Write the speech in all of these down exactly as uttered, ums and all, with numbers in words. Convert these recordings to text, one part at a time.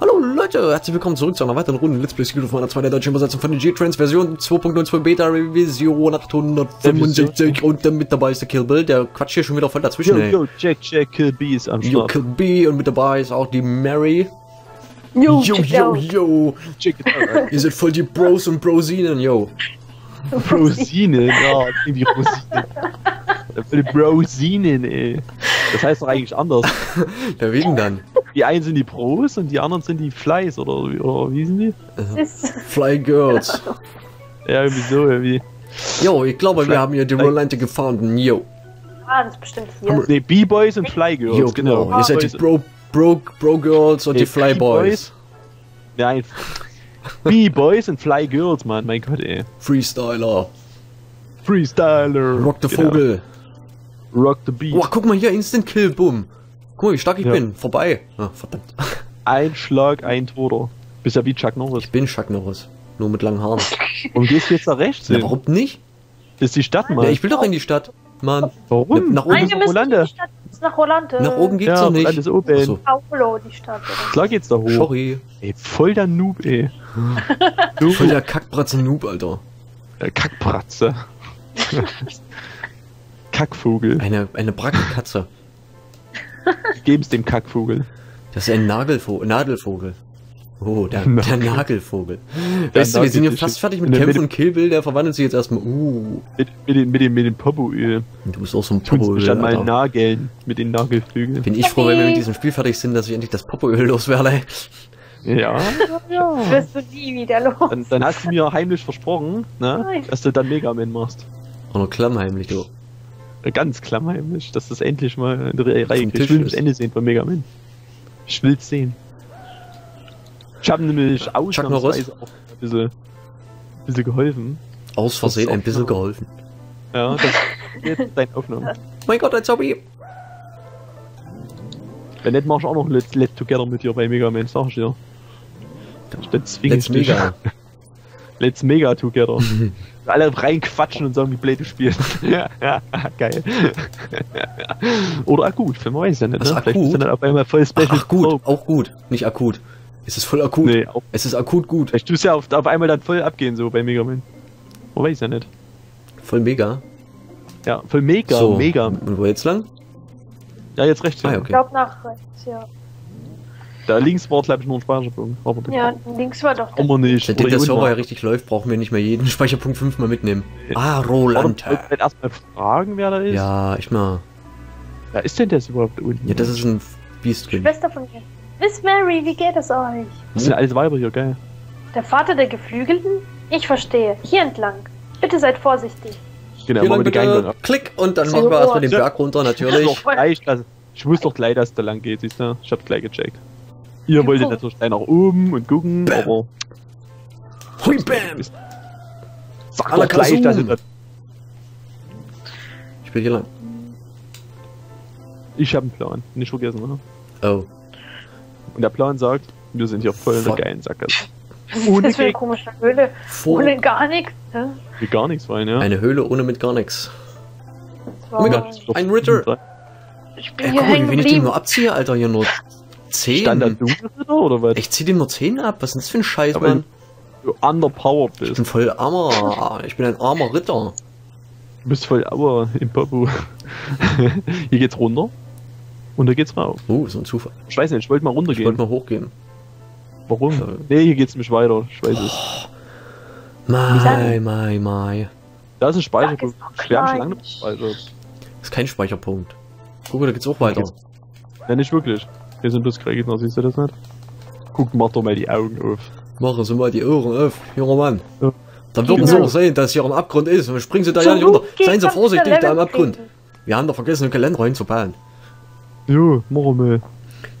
Hallo Leute, herzlich willkommen zurück zu einer weiteren Runde Let's Play Secret of Mana zwei, der deutschen Übersetzung von der G-Trans Version zwei Punkt neunzehn Beta Revision achthundertfünfundsechzig, und dann mit dabei ist der Kill Bill, der quatscht hier schon wieder voll dazwischen. Yo, yo, check, check, Kill B ist am Start. Yo, Kill B, und mit dabei ist auch die Mary. Yo, yo, yo, yo. Check it out. Ihr seid voll die Bros und Brosinen, yo. Brosinen, ja, irgendwie Rosinen. Die Brosinen, ey. Das heißt doch eigentlich anders. Ja, wegen dann. Die einen sind die Pros und die anderen sind die Flies, oder, oder wie sind die? Äh, Fly Girls. Ja, irgendwie so, irgendwie. Jo, ich glaube, Fly wir haben hier die Rollante gefunden, yo. Ah, das ist bestimmt hier. Ne, B-Boys und Fly Girls, yo, genau. genau. Ah, ihr seid die Bro, Bro, Bro Girls und nee, die Fly Boys. Nein. B-Boys und Fly Girls, Mann, mein Gott, ey. Freestyler. Freestyler. Rock the genau. Vogel. Rock the Beat. Boah, guck mal hier, Instant Kill, boom. Guck mal, wie stark ich ja. bin. Vorbei. Ah, verdammt. Ein Schlag, ein Toter. Bist ja wie Chuck Norris. Ich bin Chuck Norris. Nur mit langen Haaren. Und gehst jetzt nach rechts hin? Ja, warum nicht? Das ist die Stadt, Mann. Ja, ich will doch in die Stadt. Mann. Warum? Nach oben ist Hollande. Nach Hollande. Nach oben geht's ja, doch nicht. Ist oben. So. Paulo, die Stadt. Oder? Klar geht's da hoch. Sorry. Ey, voll der Noob, ey. Voll der Kackbratze-Noob, Alter. Der Kackbratze. Kackvogel. Eine, eine Brackenkatze. Geben's dem Kackvogel. Das ist ein Nagelvogel. Nadelvogel. Oh, der, der Nagelvogel. Weißt du, wir sind ja fast fertig mit Kämpfen und Kill Bill, der verwandelt sich jetzt erstmal. Uh. Mit, mit den, mit den, mit den Popoöl. Du bist auch so ein Popoöl. Ich mal Nageln mit den Nagelflügeln. Bin ich froh, wenn wir mit diesem Spiel fertig sind, dass ich endlich das Popoöl loswerde. Ja. Ja. Wirst du die wieder los? Dann, dann hast du mir heimlich versprochen, ne? Nein. Dass du dann Mega Man machst. Auch noch klammheimlich, du. Ganz klammheimlich, dass das endlich mal in der Reihe kriegt. Ich will das Ende sehen von Mega Man. Ich will's sehen. Ich habe nämlich ausnahmsweise auch ein bisschen, ein bisschen geholfen. Aus Versehen ein bisschen geholfen. Ja, das ist jetzt deine Aufnahme. Mein Gott, ein Zombie! Wenn nicht, mach ich auch noch Let's, Let's Together mit dir bei Mega Man, sag ich dir. Let's, Let's Mega. Let's Mega Together. Alle reinquatschen und sagen, wie blöd du spielst. Geil. Oder akut, für man weiß ja nicht, ne? Vielleicht ist dann auf einmal voll special. Ach, akut, oh. Auch gut, nicht akut. Es ist voll akut. Nee, auch es ist akut gut. Vielleicht tust du ja auf, auf einmal dann voll abgehen, so bei Mega Man. Man weiß ja nicht. Voll mega? Ja, voll mega, so. Mega. Und wo jetzt lang? Ja, jetzt rechts. Ah, okay. Ich glaube nach rechts, ja. Da links war, glaube ich, nur ein Speicherpunkt. Aber ja, links war doch der. Aber nicht. Seitdem der Server ja richtig läuft, brauchen wir nicht mehr jeden Speicherpunkt fünfmal mitnehmen. Ah, Roland. Ich erstmal fragen, wer da ist. Ja, ich mal. Wer ist denn das überhaupt unten? Ja, das ist ein Biestkind. Schwester von mir. Miss Mary, wie geht es euch? Das sind alles Weiber hier, geil. Der Vater der Geflügelten? Ich verstehe. Hier entlang. Bitte seid vorsichtig. Genau, machen wir den Klick und dann machen wir erstmal den Berg runter, natürlich. Ich wusste doch gleich, dass es da lang geht, siehst du? Ich hab's gleich gecheckt. Ihr wolltet natürlich gleich nach oben und gucken, bam. Aber... Hui, bam! Sag doch gleich, dass ihr das... Ich bin hier lang. Ich hab einen Plan. Nicht vergessen, oder? Oh. Und der Plan sagt, wir sind hier voll in der geilen Sackgasse. Ohne das ist eine komische Höhle. Vor ohne gar nichts, ne? Mit gar nichts rein, ja. Eine Höhle ohne mit gar nichts. Oh mein Gott, ein Ritter! Ich bin äh, hier guck mal, wenn ich den nur abziehe, Alter, hier nur... zehn? Standard Dunkelritter oder was? Ich zieh den nur zehn ab, was ist das für ein Scheiß, ja, Mann? Du underpowered bist. Ich bin voll armer, ich bin ein armer Ritter. Du bist voll armer im Papu. Hier geht's runter und da geht's rauf. Oh, uh, so ein Zufall. Ich weiß nicht, ich wollte mal runtergehen. Ich wollte mal hochgehen. Warum? Ja. Nee, hier geht's nicht weiter, ich weiß es. Oh, mai, mai, mai. Da ist ein Speicherpunkt. Wir haben schon lange gespeichert. Das ist kein Speicherpunkt. Guck mal, da geht's auch weiter. Geht's. Ja, nicht wirklich. Wir sind bloß Kregner, siehst du das nicht? Guck, mach doch mal die Augen auf. Machen Sie mal die Ohren auf, junger Mann. Ja. Dann würden genau. Sie auch sehen, dass hier ein Abgrund ist. Und springen Sie da so ja nicht runter. Seien Sie vorsichtig da im Abgrund. Kriegen. Wir haben doch vergessen, den Kalender reinzubauen. Jo, machen wir.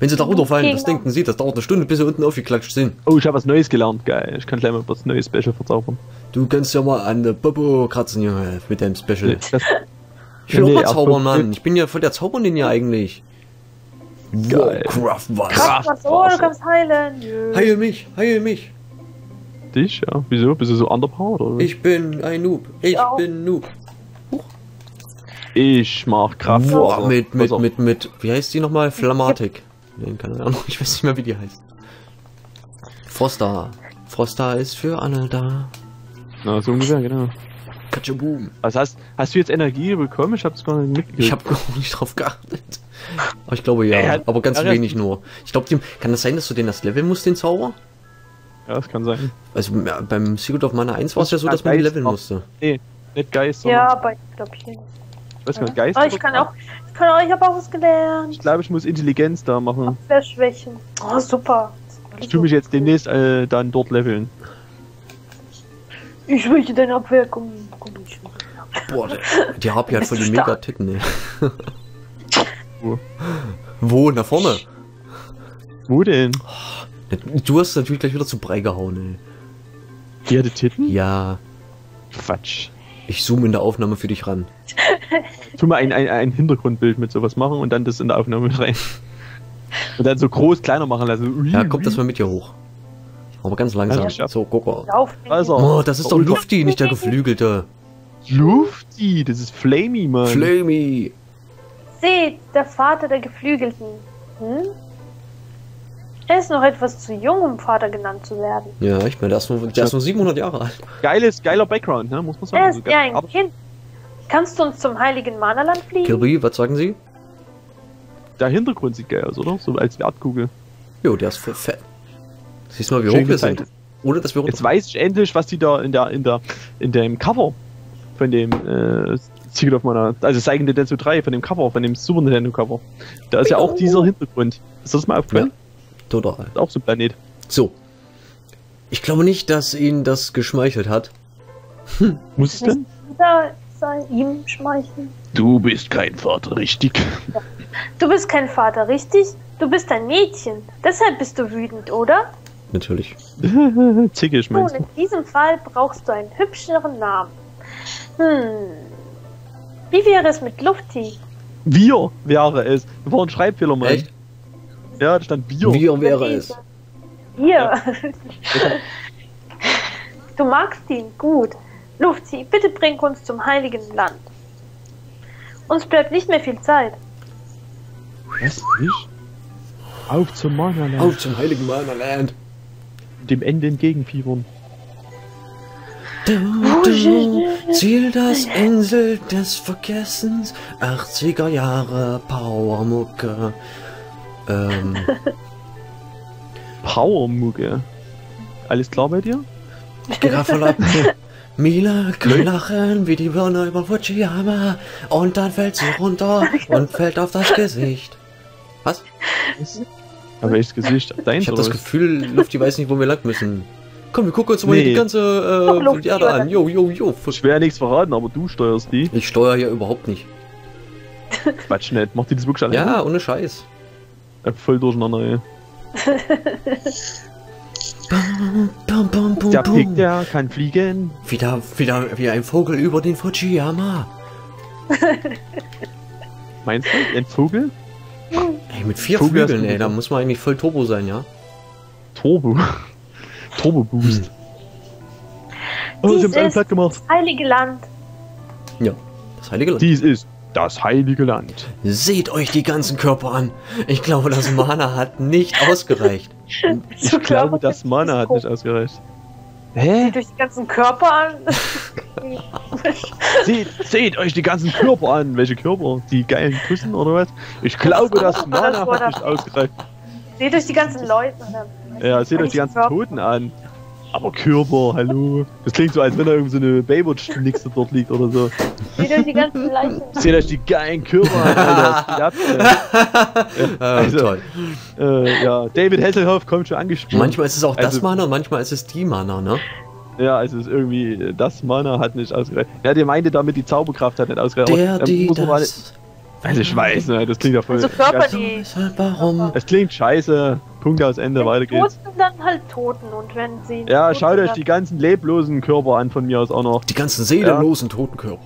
Wenn Sie da runterfallen, das denken Sie, das dauert eine Stunde, bis Sie unten aufgeklatscht sind. Oh, ich habe was Neues gelernt, geil. Ich kann gleich mal was Neues Special verzaubern. Du kannst ja mal an der Popo kratzen, Junge, mit deinem Special. Das ich will nee, auch mal zaubern, Mann. Ich bin ja voll der Zauberlinie eigentlich. Geil. Kraftwasser. Kraftwasser, oh, du kannst heilen. Jö. Heil mich, heil mich. Dich, ja? Wieso? Bist du so underpowered, oder? Ich bin ein Noob. Ich ja. bin Noob. Huch. Ich mach Kraftwasser. Boah, mit, mit, mit, mit, mit, wie heißt die nochmal? Flammatik. Nein, keine Ahnung, ich weiß nicht mehr, wie die heißt. Froster. Froster ist für Anne da. Na, so ungefähr, genau. Katscheboom. Also hast, hast du jetzt Energie bekommen? Ich hab's gar nicht mitgekriegt. Ich hab gar nicht drauf geachtet. Aber ich glaube ja, hat, aber ganz wenig nur. Ich glaube, kann das sein, dass du den das leveln musst, den Zauber? Ja, das kann sein. Also beim Secret of Mana eins war es ja so, dass man leveln musste. Nee, nicht Geist. Ja, aber ich glaube hier. Ich weiß gar nicht, Geist. Aber ich kann auch, ich kann auch, ich habe auch was gelernt. Ich glaube, ich muss Intelligenz da machen. Abwehrschwächen. Oh, super. Ich tue mich jetzt demnächst äh, dann dort leveln. Ich möchte deine Abwehr kommen. Boah, die Harpy hat voll die mega Titten, ey. Wo? Wo? Da vorne? Wo denn? Du hast natürlich gleich wieder zu Brei gehauen, ey. Die hatte Titten? Ja. Quatsch. Ich zoome in der Aufnahme für dich ran. Tu mal ein, ein, ein Hintergrundbild mit sowas machen und dann das in der Aufnahme rein. Und dann so groß, kleiner machen lassen. Ja, kommt das mal mit hier hoch. Aber ganz langsam. So, guck mal. Oh, das ist doch Lufti, nicht der Geflügelte. Lufti, das ist Flamey, Mann. Flamey. Seht, der Vater der Geflügelten. Hm? Er ist noch etwas zu jung, um Vater genannt zu werden. Ja, ich meine, der ist nur, der ist nur siebenhundert Jahre alt. Geiles, geiler Background, ne? Muss man sagen. Er ist ja ein Kind. Kannst du uns zum heiligen Mana-Land fliegen? Kiri, was sagen Sie? Der Hintergrund sieht geil aus, oder? So als Wertkugel. Jo, der ist voll fett. Siehst du mal, wie hoch wir sind. Ohne dass wir runter. Jetzt weiß ich endlich, was die da in der, in der, in dem Cover von dem, äh, Secret of Mana, also Seiken Densetsu drei, von dem Cover, von dem Super Nintendo Cover. Da ist ja auch dieser Hintergrund. Ist das mal aufgefallen? Total. Ist auch so ein Planet. So. Ich glaube nicht, dass ihn das geschmeichelt hat. Hm. Muss es denn? Da soll ihm schmeicheln. Du bist kein Vater, richtig? Ja. Du bist kein Vater, richtig? Du bist ein Mädchen. Deshalb bist du wütend, oder? Natürlich. Zickig, meinst du? Nun, in diesem Fall brauchst du einen hübscheren Namen. Hm. Wie wäre es mit Lufti? Wir wäre es. Wir waren Schreibfehler, Mann. Echt? Ja, da stand Bier. Bier wäre es. Bier. Ja. Du magst ihn, gut. Lufti, bitte bring uns zum heiligen Land. Uns bleibt nicht mehr viel Zeit. Was? Ich? Auf zum Mana-Land. Auf zum heiligen Mana-Land. Dem Ende entgegenfiebern. Du, du, Ziel das Insel des Vergessens, achtziger Jahre Powermucke. Ähm. Powermucke. Alles klar bei dir? Ich geh grad voll ab. Mila kann lachen wie die Birne über Fuji-yama und dann fällt sie runter und fällt auf das Gesicht. Was? Aber welches Gesicht? Dein ich hab das Gefühl, Lufti weiß nicht, wo wir lang müssen. Komm, wir gucken uns mal nee. die ganze äh, die Erde an. Jo, jo, jo. Schwer nichts verraten, aber du steuerst die. Ich steuere hier überhaupt nicht. Quatsch nicht, macht die das wirklich alleine? Ja, ohne Scheiß. Voll durcheinander, ey. Bum, bum, bum, bum, der Pig, der kann fliegen. Wieder, wieder wie ein Vogel über den Fuji-yama. Meinst du, ein Vogel? Ey, mit vier Vogel Flügeln, ey, da muss man eigentlich voll Turbo sein, ja? Turbo? Turbo Boost. Hm. Oh, ich hab's einen platt gemacht. Das heilige Land. Ja, das heilige Land. Dies ist das heilige Land. Seht euch die ganzen Körper an. Ich glaube, das Mana hat nicht ausgereicht. Ich glaube, glaube, das Mana hat nicht ausgereicht. Hä? Seht euch die ganzen Körper an. seht, seht euch die ganzen Körper an. Welche Körper? Die geilen Küssen oder was? Ich glaube, das Mana das hat nicht ausgereicht. Seht euch die ganzen Leute an. Ja, seht euch die ganzen Körper. Toten an. Aber Körper, hallo. Das klingt so, als wenn da irgend so eine Baywatch-Nixe dort liegt oder so. Seht euch die ganzen Leichen an. Seht euch die geilen Körper an, Alter. äh, also, toll. Äh, ja, David Hasselhoff kommt schon angespielt. Manchmal ist es auch also, das Mana und manchmal ist es die Mana, ne? Ja, also es ist irgendwie, das Mana hat nicht ausgereicht. Ja, der meinte damit, die Zauberkraft hat nicht ausgereicht. Der, die, muss man das... Also ich weiß, ne, das klingt ja voll... Also Körper, ganz, die... Warum? Es klingt scheiße. Punkt aus Ende, weiter geht's. Toten dann halt Toten und wenn sie... Ja, schaut euch die ganzen leblosen Körper an von mir aus auch noch. Die ganzen seelenlosen ja. Totenkörper.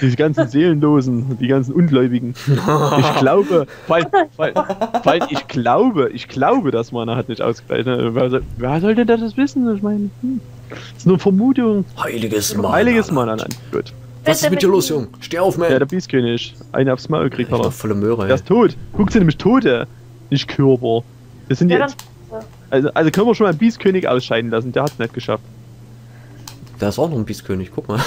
Die ganzen seelenlosen, die ganzen Ungläubigen. Ich glaube... Falls, falls, falls ich glaube, ich glaube, dass Mana hat nicht ausgereicht. Ne? Wer, soll, wer sollte das wissen? Ich meine, hm, das ist nur Vermutung. Heiliges Mana. Heiliges Mana, nein. Gut. Was ist mit dir los, Jung? Steh auf, Mann! Ja, der Biestkönig. Eine aufs Maul kriegt er. Der ist tot. Guckt sie nämlich Tote. Nicht Körper. Das sind ja, die. Also, also können wir schon mal Beast König ausscheiden lassen, der hat's nicht geschafft. Da ist auch noch ein Beast König, guck mal.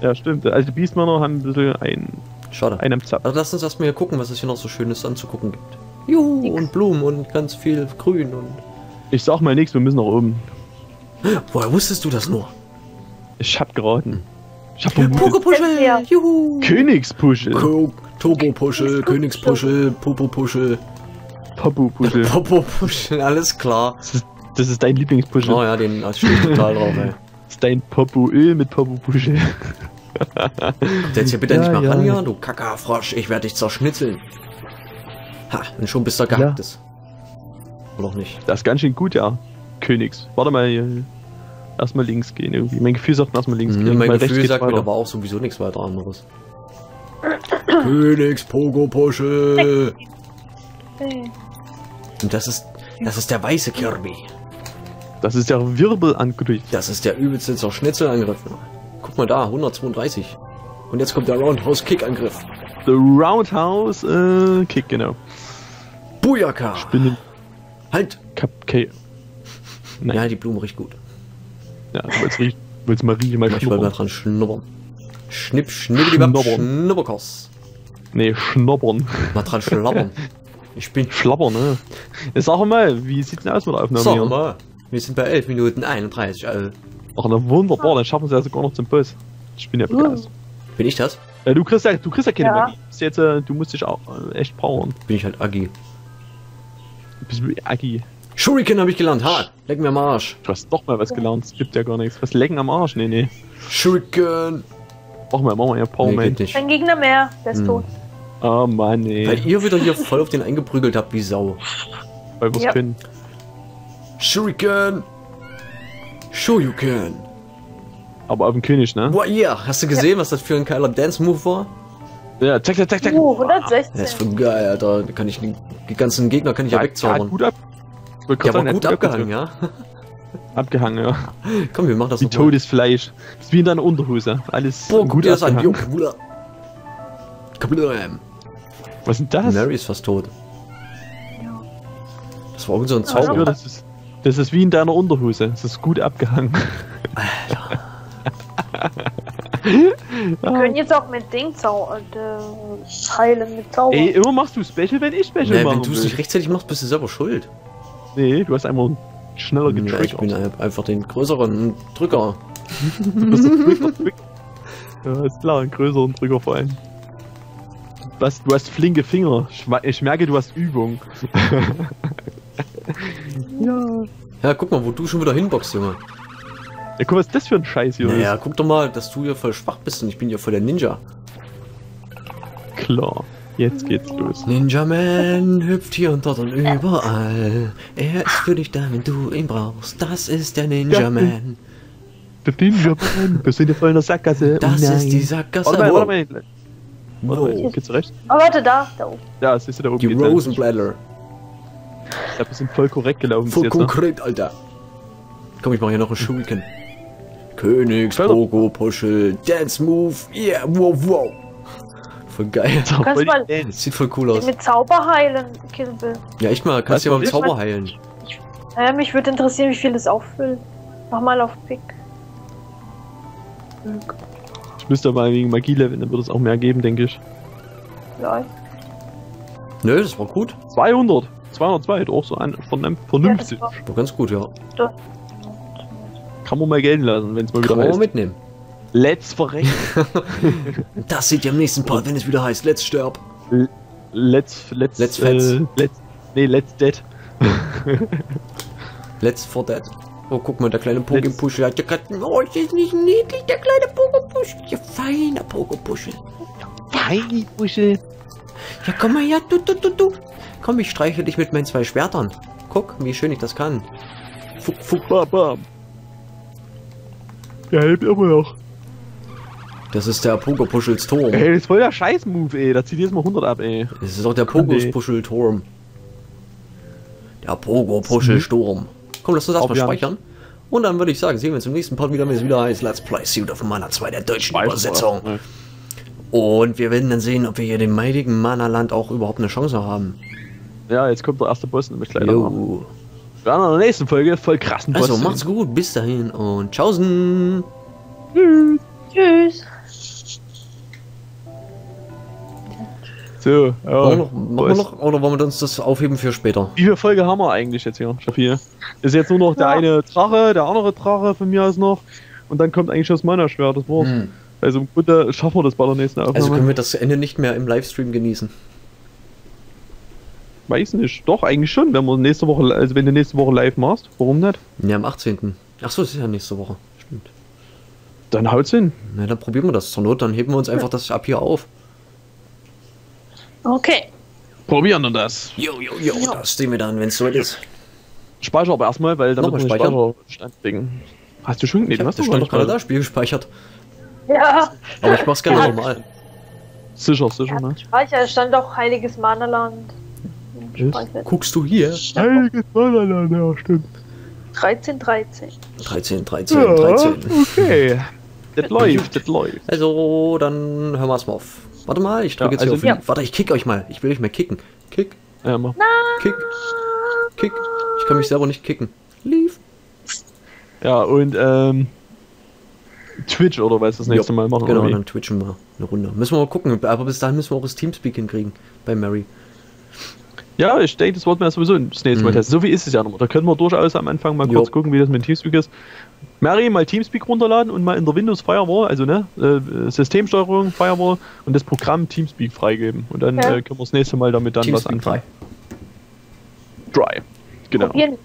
Ja, stimmt. Also die Beastmänner haben ein bisschen einen... Schade. Einen am Zapf. Also lass uns erstmal hier gucken, was es hier noch so Schönes anzugucken gibt. Juhu, nix. Und Blumen und ganz viel Grün und... Ich sag mal nichts, wir müssen nach oben. Woher wusstest du das nur? Ich hab geraten. Ich hab Pokepuschel, ja. Juhu! Königspuschel! Turbopuschel, Königspuschel, Popopuschel. Popopuschel. Popopuschel, alles klar. Das ist, das ist dein Lieblingspuschel. Oh ja, den steht total drauf, ey. Das ist dein Popoöl mit Popopuschel. Setz hier bitte ja, nicht mal ja, ran, ja, du Kackerfrosch, ich werde dich zerschnitzeln. Ha, und schon bist du gehackt ist. Ja. Oder auch nicht. Das ist ganz schön gut, ja. Königs. Warte mal hier. Erstmal links gehen irgendwie. Mein Gefühl sagt erstmal links mhm, gehen. Mein Gefühl sagt mir aber auch sowieso nichts weiter anderes. Königs-Pogo-Puschel! Und das ist, das ist der weiße Kirby. Das ist der Wirbelangriff. Das ist der übelste Zerschnitzelangriff. Guck mal da, hundertzweiunddreißig. Und jetzt kommt der Roundhouse-Kick-Angriff. The Roundhouse-Kick, äh, genau. Booyaka! Spinnen. Halt! Cupcake. Nein. Ja, die Blume riecht gut. Ja, du willst, riech, willst mal riechen, mal schnuppern. Ich mal dran schnuppern. Schnipp, schnipp, schnupperkoss. Nee, schnuppern. Mal dran schnappern. Ich bin... Schlappern, ne? Jetzt sag mal, wie sieht's denn aus mit der Aufnahme sag hier? Sag mal, wir sind bei elf Minuten einunddreißig, also. Ach, na wunderbar, dann schaffen sie ja sogar noch zum Boss. Ich bin ja begeistert. Uh. Bin ich das? Ja, du kriegst ja, du kriegst ja keine ja. Magie. Jetzt, du musst dich auch echt powern. Bin ich halt Agi. Du bist wie Agi. Shuriken habe ich gelernt, ha! Lecken wir am Arsch! Du hast doch mal was gelernt, es gibt ja gar nichts. Was lecken am Arsch? Nee, nee. Shuriken! Mach mal, mach mal, ja, Power Man. Kein Gegner mehr, der ist hm. tot. Oh Mann, ey. Weil ihr wieder hier voll auf den eingeprügelt habt, wie Sau. Weil wir's ja. können. Shuriken! Shuriken! Aber auf den König, ne? Boah, ja! Yeah. Hast du gesehen, ja. was das für ein geiler Dance-Move war? Ja, zack, zack, zack, zack! Oh, hundertsechzehn! Das ist voll geil, Alter. Da kann ich den ganzen Gegner kann ich ja, ja wegzaubern. Ja, gut ab. Wir ja, aber gut abgehangen, ja? Abgehangen, ja. Komm, wir machen das wie totes Fleisch. Das ist wie in deiner Unterhose. Alles boah, gut, gut ist ein Junge. Was ist das? Mary ist fast tot. Das war irgend so ein Zauber. Ja, das, ist, das ist wie in deiner Unterhose. Das ist gut abgehangen. Alter. Wir können jetzt auch mit Ding zaubern, äh, heilen mit Zauber. Ey, immer machst du Special, wenn ich Special nee, mache. Wenn du es nicht rechtzeitig machst, bist du selber schuld. Nee, du hast einmal schneller getriggert. Ja, ich bin einfach den größeren Drücker. Du bist ein Drücker, Drücker. Ja, ist klar, einen größeren Drücker vor allem. Du hast, du hast flinke Finger. Ich merke, du hast Übung. Ja. Ja, guck mal, wo du schon wieder hinboxst, Junge. Ja, guck mal, was ist das für ein Scheiß, Junge? Ja, naja, guck doch mal, dass du hier voll schwach bist und ich bin hier voll der Ninja. Klar. Jetzt geht's los. Ninja Man hüpft hier und dort und überall. Er ist für dich da, wenn du ihn brauchst. Das ist der Ninja Man. Der Ninja Man, wir sind hier voll in der Sackgasse. Das oh ist die Sackgasse. Warte mal, warte mal. Warte mal, oh. Geht's rechts? Oh, warte, da, da oben. Ja, siehst du da oben. Die Rosenblätter. Ich glaub, wir sind voll korrekt gelaufen. Voll jetzt, konkret, ne? Alter. Komm, ich mach hier noch einen Shuriken. Königs, Pogo, Puschel, Dance Move, yeah, wow, wow. Voll geil. Voll mal das sieht voll cool aus. Mit Zauber heilen, Kill Bill. Ja, echt mal, kannst du ja mal mit Zauber heilen. Naja, mich würde interessieren, wie viel das auffüllt. Mach mal auf Pick. Ich müsste aber wegen Magie leveln, dann würde es auch mehr geben, denke ich. Nein. Nö, das war gut. zweihundert, zweihundertzwei, auch so ein vernünftig. Ja, war ganz gut, ja. ja. Kann man mal gelten lassen, wenn es mal wieder heißt. Kann man mitnehmen. Let's verrecken. Das seht ihr im nächsten Part, wenn es wieder heißt. Let's stirb. Let's, let's, let's, äh, let's, nee, let's dead. Let's for dead. Oh, guck mal, der kleine Pokepuschel hat ja gerade. Oh, ist das nicht niedlich, der kleine Pokepuschel. Ja, feiner Pokepuschel. Feine Puschel. Ja, komm mal her, du, du, du, du. Komm, ich streiche dich mit meinen zwei Schwertern. Guck, wie schön ich das kann. Fuck, fuck, bam, bam. Ja, hilft immer noch. Das ist der Pogo-Puschel-Turm. Ey, das ist voll der Scheiß-Move, ey. Da zieht jetzt mal hundert ab, ey. Das ist doch der Pogo-Puschel-Turm. Der Pogo-Puschel-Sturm. Komm, lass uns das mal speichern. Und dann würde ich sagen, sehen wir uns im nächsten Part wieder, wenn es wieder heißt Let's Play Secret of Mana zwei der deutschen Übersetzung. Und wir werden dann sehen, ob wir hier dem meidigen Mana-Land auch überhaupt eine Chance haben. Ja, jetzt kommt der erste Boss nämlich leider. Jo. dann in der nächsten Folge voll krassen Boss. Also macht's gut, bis dahin und tschaußen. Tschüss. Tschüss. So, ja. Auch noch, noch, noch, oder wollen wir uns das aufheben für später? Wie viele Folge haben wir eigentlich jetzt hier? Staffel hier. Ist jetzt nur noch der ja. eine Drache, der andere Drache von mir aus noch. Und dann kommt eigentlich schon das Mana-Schwert, das war's. Hm. Also im Grunde schaffen wir das bei der nächsten Aufnahme. Also können wir das Ende nicht mehr im Livestream genießen? Weiß nicht. Doch, eigentlich schon, wenn wir nächste Woche, also wenn du nächste Woche live machst. Warum nicht? Ja, am achtzehnten Achso, das ist ja nächste Woche. Stimmt. Dann haut's hin. Na, dann probieren wir das zur Not, dann heben wir uns einfach das ab hier auf. Okay. Probieren wir das. Jo, jo, jo, jo. Das sehen wir dann, wenn es soweit ist. Speicher aber erstmal, weil damit wir Speicher standlegen. Hast du schon? Nee, ich du hast stand gerade da, Spiel gespeichert. Ja. Aber ich mach's gerne normal. Sicher, sicher, ne? Speicher, stand auch Heiliges Mana-Land. Guckst du hier? Heiliges Mana-Land, ja, stimmt. dreizehn, dreizehn. dreizehn, dreizehn, ja, dreizehn. Okay. Das läuft, das läuft. Also, dann hören wir erstmal auf. Warte mal, ich drücke ja, jetzt also hier auf. Ja. Warte, ich kick euch mal. Ich will euch mal kicken. Kick. Ja, mach. Kick. Kick. Ich kann mich selber nicht kicken. Lief. Ja, und ähm... Twitch oder was das nächste jo. Mal machen. Genau, dann twitchen wir eine Runde. Müssen wir mal gucken. Aber bis dahin müssen wir auch das Teamspeak hinkriegen. Bei Mary. Ja, ich denke, das wollten wir sowieso das nächste Mal mhm. testen. So wie ist es ja nochmal. Da können wir durchaus am Anfang mal jo. kurz gucken, wie das mit Teamspeak ist. Mary, mal Teamspeak runterladen und mal in der Windows Firewall, also ne, äh, Systemsteuerung, Firewall und das Programm Teamspeak freigeben. Und dann okay. äh, können wir das nächste Mal damit dann Teamspeak was anfangen. Dry. Dry. Genau. Probieren,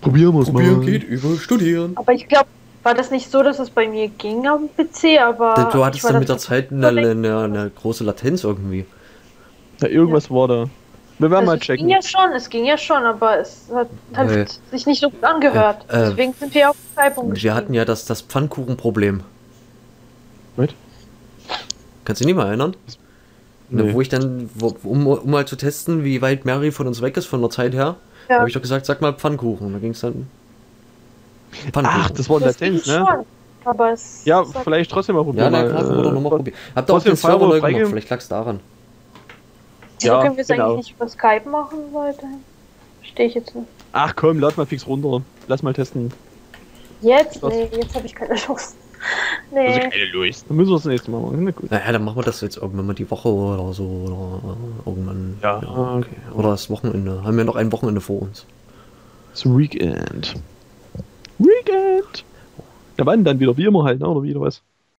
Probieren wir es mal. Probieren geht über Studieren. Aber ich glaube, war das nicht so, dass es bei mir ging am P C, aber... Du hattest dann mit der Zeit eine, eine, eine große Latenz irgendwie. Ja, irgendwas ja. war da. Wir werden also mal checken. Es ging ja schon, es ging ja schon, aber es hat halt äh, sich nicht so gut angehört. Äh, Deswegen sind wir auf den Zeitpunkt. Wir hatten ja das, das Pfannkuchenproblem. Was? Kannst du dich nicht mal erinnern? Nee. Na, wo ich dann, wo, um, um mal zu testen, wie weit Mary von uns weg ist von der Zeit her, ja. habe ich doch gesagt, sag mal Pfannkuchen. Da ging es dann. Pfannkuchen. Ach, das war ein Latenz, ne? Schon, aber es ja, vielleicht trotzdem mal probieren. Ja, na klar, äh, noch mal probieren. Habt ihr auch den Server neu gemacht? Vielleicht lag's daran. Ja, können wir es genau. eigentlich nicht über Skype machen, Leute? Verstehe ich jetzt nicht. Ach komm, lad mal fix runter. Lass mal testen. Jetzt? Was? Nee, jetzt habe ich keine Chance. Nee. Also keine Lust. Dann müssen wir das nächste Mal machen. Na gut. Naja, dann machen wir das jetzt irgendwann mal die Woche oder so. Oder irgendwann. Ja, ja okay. Oder das Wochenende. Haben wir noch ein Wochenende vor uns. Das Weekend. Weekend! Ja, wann dann wieder? Wie immer halt, ne? Oder wie, oder was?